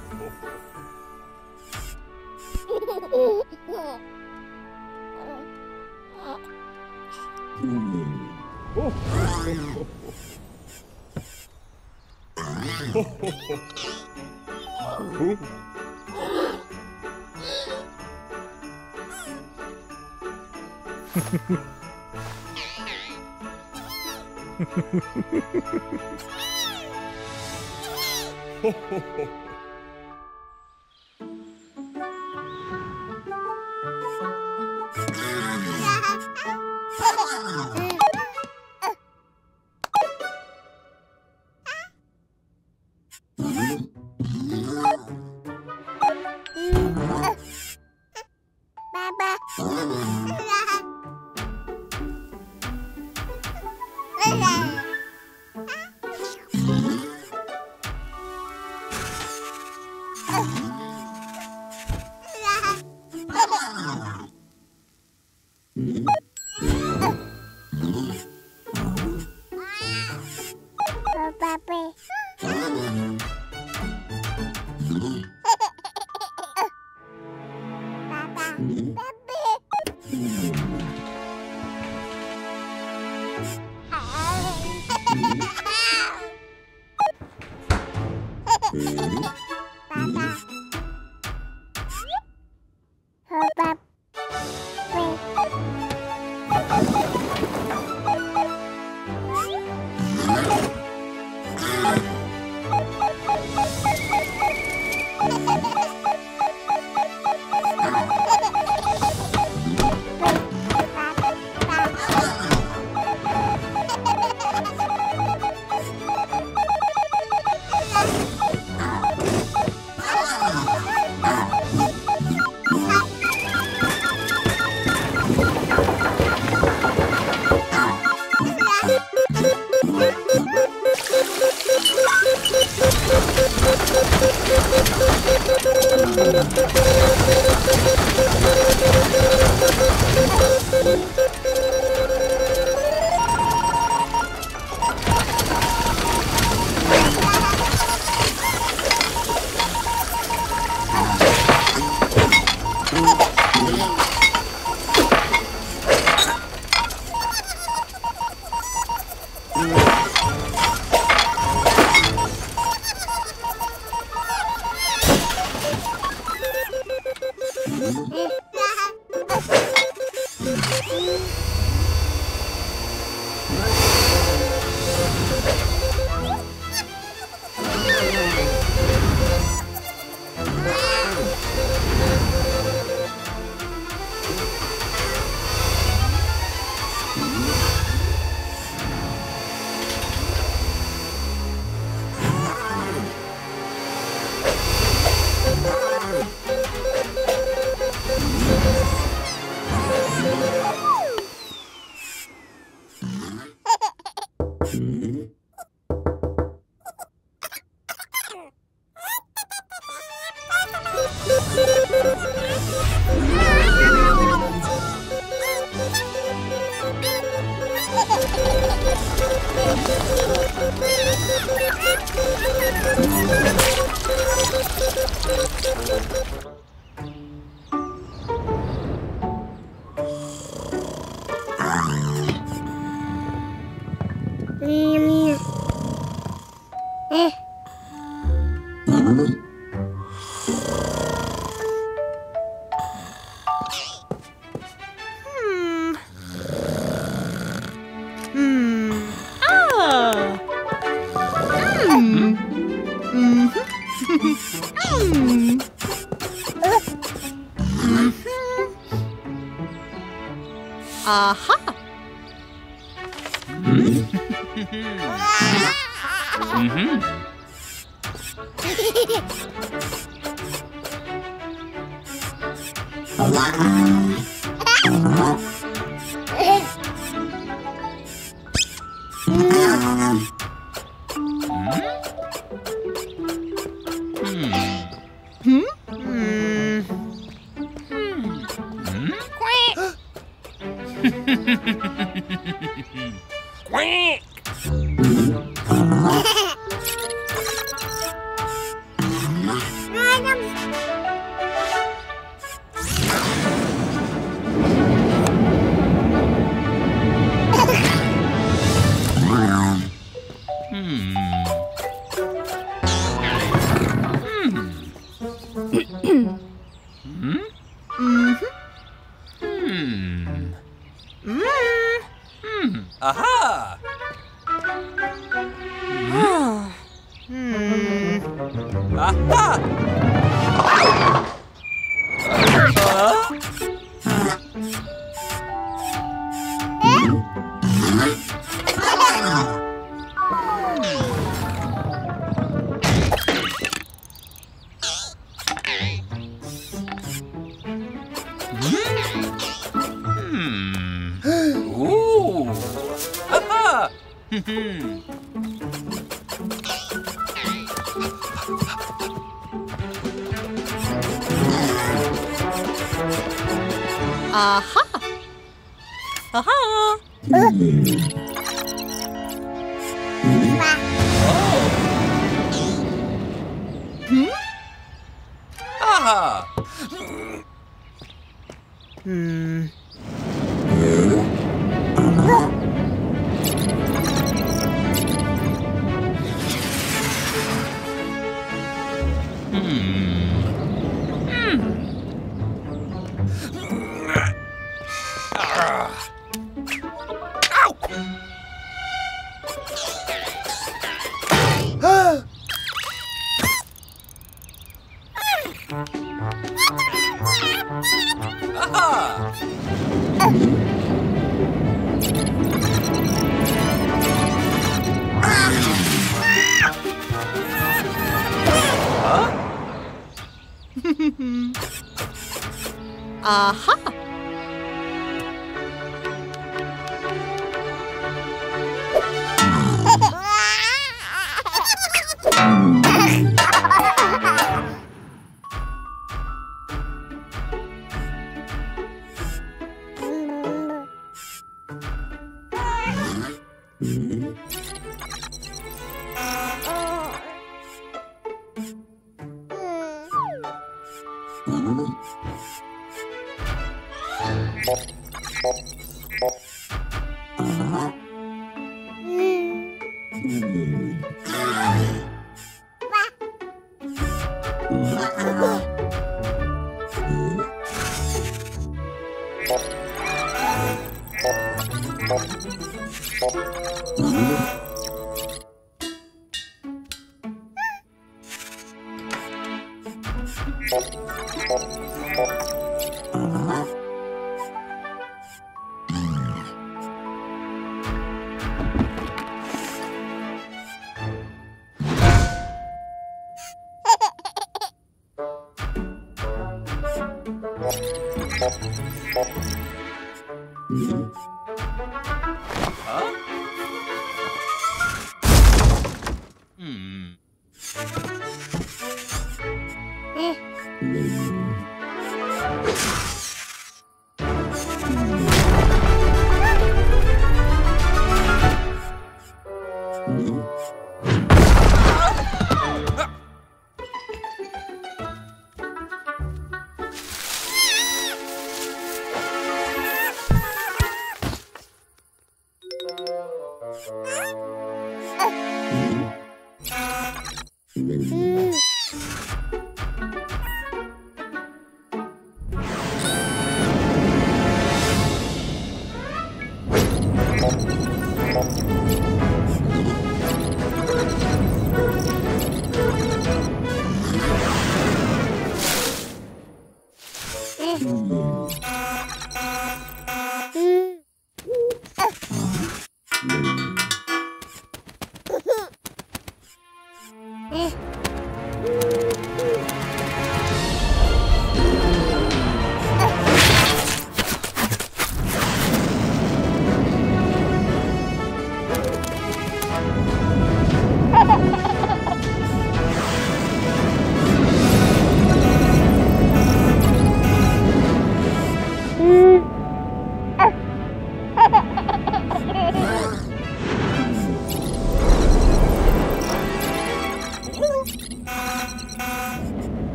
Ho ho ho. Quack!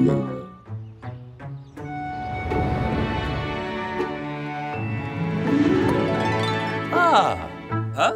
Ah, huh?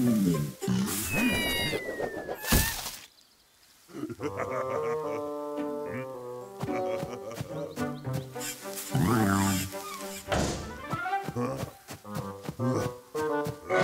Mm-hmm. Ah, ah.